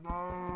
No.